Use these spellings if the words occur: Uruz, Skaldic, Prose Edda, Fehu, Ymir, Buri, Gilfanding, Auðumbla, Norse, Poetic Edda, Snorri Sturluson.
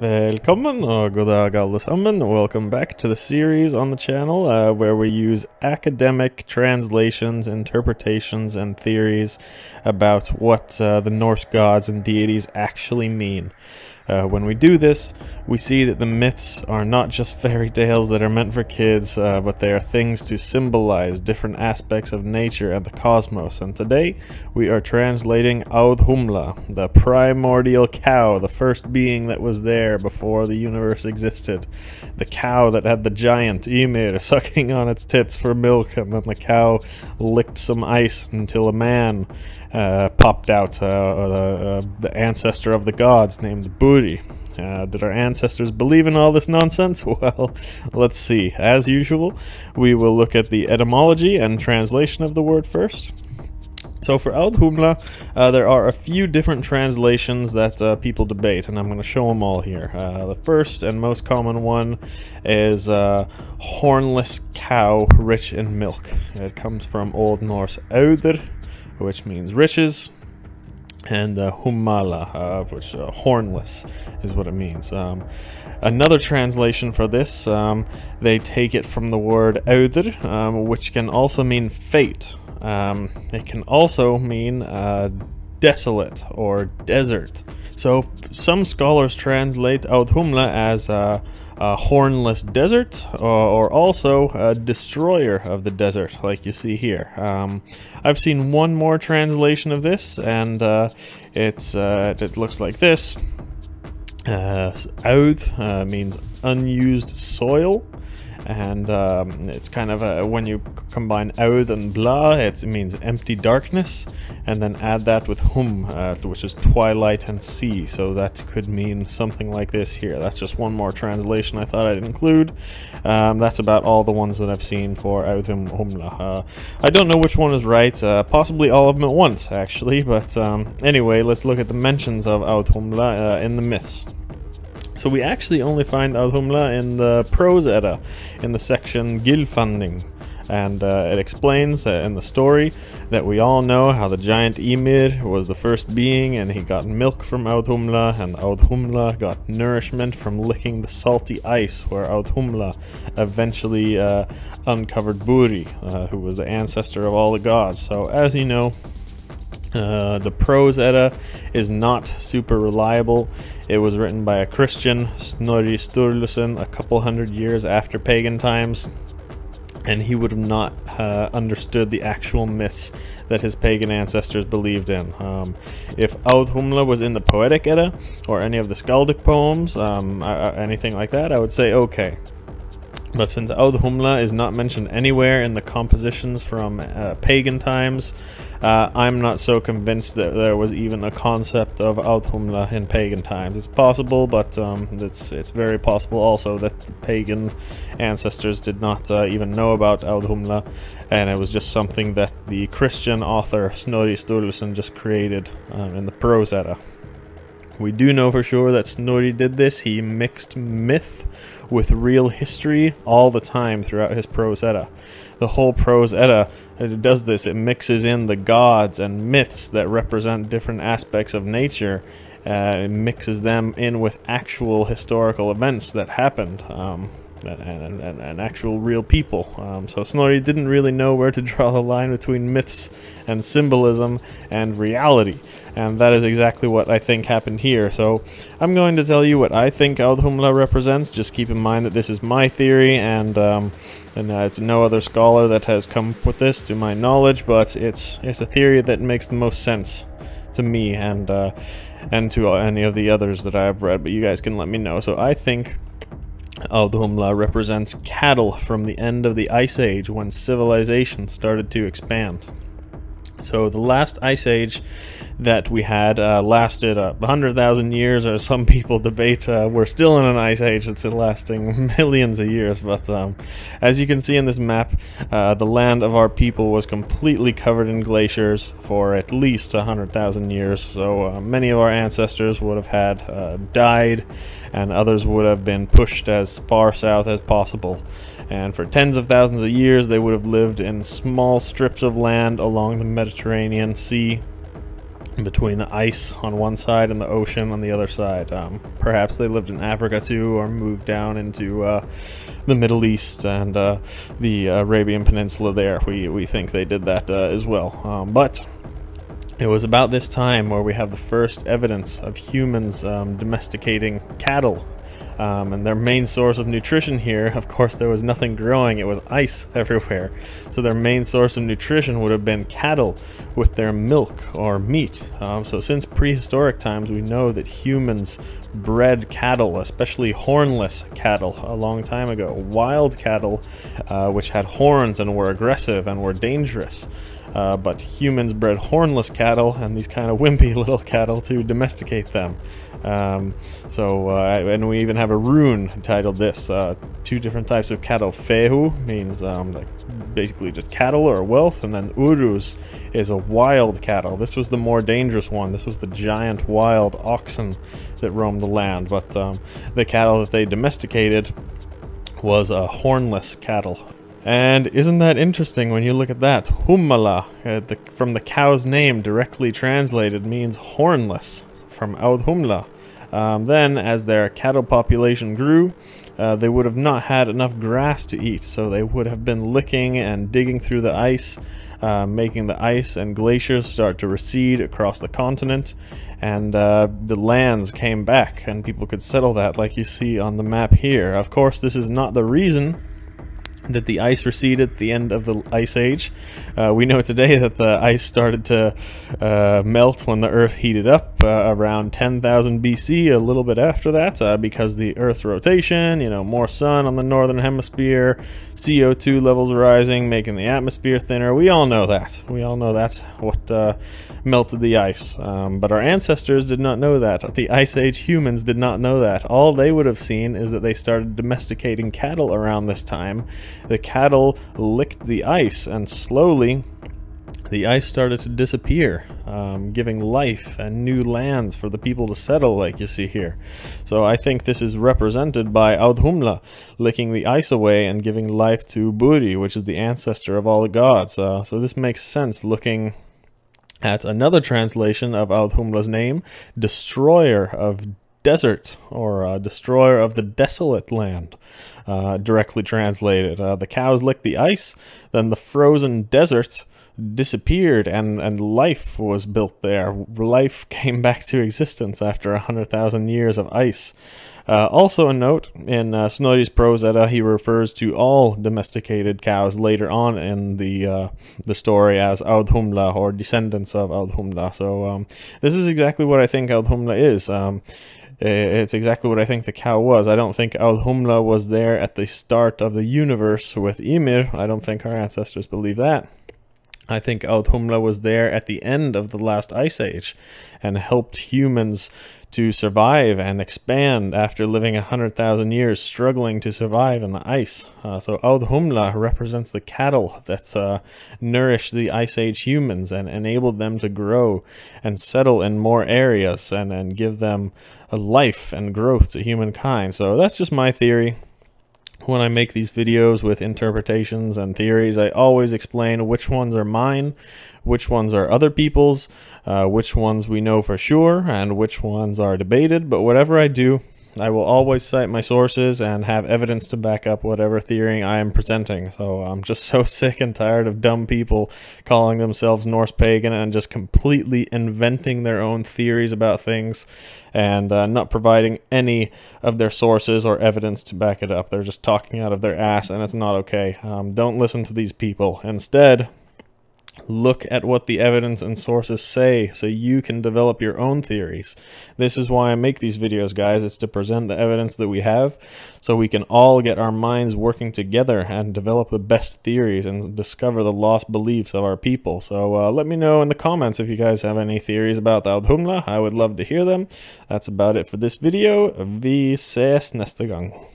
Velkommen og god dag alle sammen. Welcome back to the series on the channel where we use academic translations, interpretations, and theories about what the Norse gods and deities actually mean. When we do this, we see that the myths are not just fairy tales that are meant for kids, but they are things to symbolize different aspects of nature and the cosmos. And today, we are translating Auðumbla, the primordial cow, the first being that was there before the universe existed. The cow that had the giant Ymir sucking on its tits for milk, and then the cow licked some ice until a man popped out, the ancestor of the gods named Buri. Did our ancestors believe in all this nonsense? Well, let's see. As usual, we will look at the etymology and translation of the word first. So for Auðumbla, there are a few different translations that people debate, and I'm going to show them all here. The first and most common one is hornless cow rich in milk. It comes from Old Norse auður, which means riches, and humala, which hornless is what it means. Another translation for this, they take it from the word auður, which can also mean fate. It can also mean desolate or desert. So some scholars translate Auðumbla as a hornless desert, or also a destroyer of the desert, like you see here. I've seen one more translation of this, and it looks like this. Auð means unused soil, and it's kind of a, when you combine auð and bla, it means empty darkness, and then add that with hum, which is twilight and sea, so that could mean something like this here. That's just one more translation I thought I'd include. That's about all the ones that I've seen for Auðumbla. I don't know which one is right, possibly all of them at once, actually, but anyway, let's look at the mentions of Auðumbla in the myths. So we actually only find Auðumbla in the Prose Edda, in the section Gilfanding, and it explains in the story that we all know how the giant Ymir was the first being, and he got milk from Auðumbla, and Auðumbla got nourishment from licking the salty ice, where Auðumbla eventually uncovered Buri, who was the ancestor of all the gods. So as you know, the Prose Edda is not super reliable. It was written by a Christian, Snorri Sturluson, a couple hundred years after pagan times, and he would have not understood the actual myths that his pagan ancestors believed in. If Auðumbla was in the Poetic Edda, or any of the Skaldic poems, anything like that, I would say okay. But since Auðumbla is not mentioned anywhere in the compositions from pagan times, I'm not so convinced that there was even a concept of Auðumbla in pagan times. It's possible, but it's very possible also that the pagan ancestors did not even know about Auðumbla, and it was just something that the Christian author Snorri Sturluson just created in the Prose Edda. We do know for sure that Snorri did this. He mixed myth with real history all the time throughout his Prose Edda. The whole Prose Edda does this. It mixes in the gods and myths that represent different aspects of nature. It mixes them in with actual historical events that happened. And actual real people. So Snorri didn't really know where to draw the line between myths and symbolism and reality, and that is exactly what I think happened here. So I'm going to tell you what I think Auðumbla represents. Just keep in mind that this is my theory, and it's no other scholar that has come up with this to my knowledge, but it's a theory that makes the most sense to me, and to any of the others that I've read, but you guys can let me know. So I think Auðumbla represents cattle from the end of the Ice Age, when civilization started to expand. So the last Ice Age that we had lasted 100,000 years, or some people debate we're still in an Ice Age that's lasting millions of years, but as you can see in this map, the land of our people was completely covered in glaciers for at least 100,000 years, so many of our ancestors would have had died, and others would have been pushed as far south as possible. And for tens of thousands of years, they would have lived in small strips of land along the Mediterranean Sea, between the ice on one side and the ocean on the other side. Perhaps they lived in Africa too, or moved down into the Middle East and the Arabian Peninsula there. We think they did that as well. But it was about this time where we have the first evidence of humans domesticating cattle. And their main source of nutrition here, of course, there was nothing growing, it was ice everywhere. So their main source of nutrition would have been cattle with their milk or meat. So since prehistoric times, we know that humans bred cattle, especially hornless cattle, a long time ago. Wild cattle, which had horns and were aggressive and were dangerous. But humans bred hornless cattle and these kind of wimpy little cattle to domesticate them. And we even have a rune titled this, two different types of cattle. Fehu means like basically just cattle or wealth, and then Uruz is a wild cattle. This was the more dangerous one. This was the giant wild oxen that roamed the land, but the cattle that they domesticated was hornless cattle. And isn't that interesting when you look at that? Hummala, from the cow's name, directly translated, means hornless, from Auðumbla. Then, as their cattle population grew, they would have not had enough grass to eat, so they would have been licking and digging through the ice, making the ice and glaciers start to recede across the continent, and the lands came back, and people could settle that, like you see on the map here. Of course, this is not the reason that the ice receded at the end of the Ice Age. We know today that the ice started to melt when the Earth heated up around 10,000 BC, a little bit after that, because the Earth's rotation, you know, more sun on the northern hemisphere, CO2 levels rising, making the atmosphere thinner. We all know that. We all know that's what melted the ice. But our ancestors did not know that. The Ice Age humans did not know that. All they would have seen is that they started domesticating cattle around this time. The cattle licked the ice, and slowly the ice started to disappear, giving life and new lands for the people to settle, like you see here. So I think this is represented by Auðumbla licking the ice away and giving life to Buri, which is the ancestor of all the gods. So this makes sense looking at another translation of Auðumbla's name, destroyer of desert, or destroyer of the desolate land, directly translated. The cows licked the ice, then the frozen deserts disappeared, and life was built there. Life came back to existence after 100,000 years of ice. Also a note, in Snorri's Prose Edda, he refers to all domesticated cows later on in the story as Auðumbla, or descendants of Auðumbla. So this is exactly what I think Auðumbla is. It's exactly what I think the cow was. I don't think Auðumbla was there at the start of the universe with Ymir. I don't think our ancestors believe that. I think Auðumbla was there at the end of the last Ice Age and helped humans to survive and expand after living 100,000 years struggling to survive in the ice. So Auðumbla represents the cattle that nourished the Ice Age humans and enabled them to grow and settle in more areas and give them a life and growth to humankind. So that's just my theory. When I make these videos with interpretations and theories, I always explain which ones are mine, which ones are other people's, which ones we know for sure, and which ones are debated. But whatever I do, I will always cite my sources and have evidence to back up whatever theory I am presenting. So I'm just so sick and tired of dumb people calling themselves Norse pagan and just completely inventing their own theories about things and not providing any of their sources or evidence to back it up. They're just talking out of their ass, and it's not okay. Don't listen to these people. Instead, look at what the evidence and sources say so you can develop your own theories. This is why I make these videos, guys. It's to present the evidence that we have so we can all get our minds working together and develop the best theories and discover the lost beliefs of our people. So let me know in the comments if you guys have any theories about the Auðumbla. I would love to hear them. That's about it for this video. Vi ses nästa gång.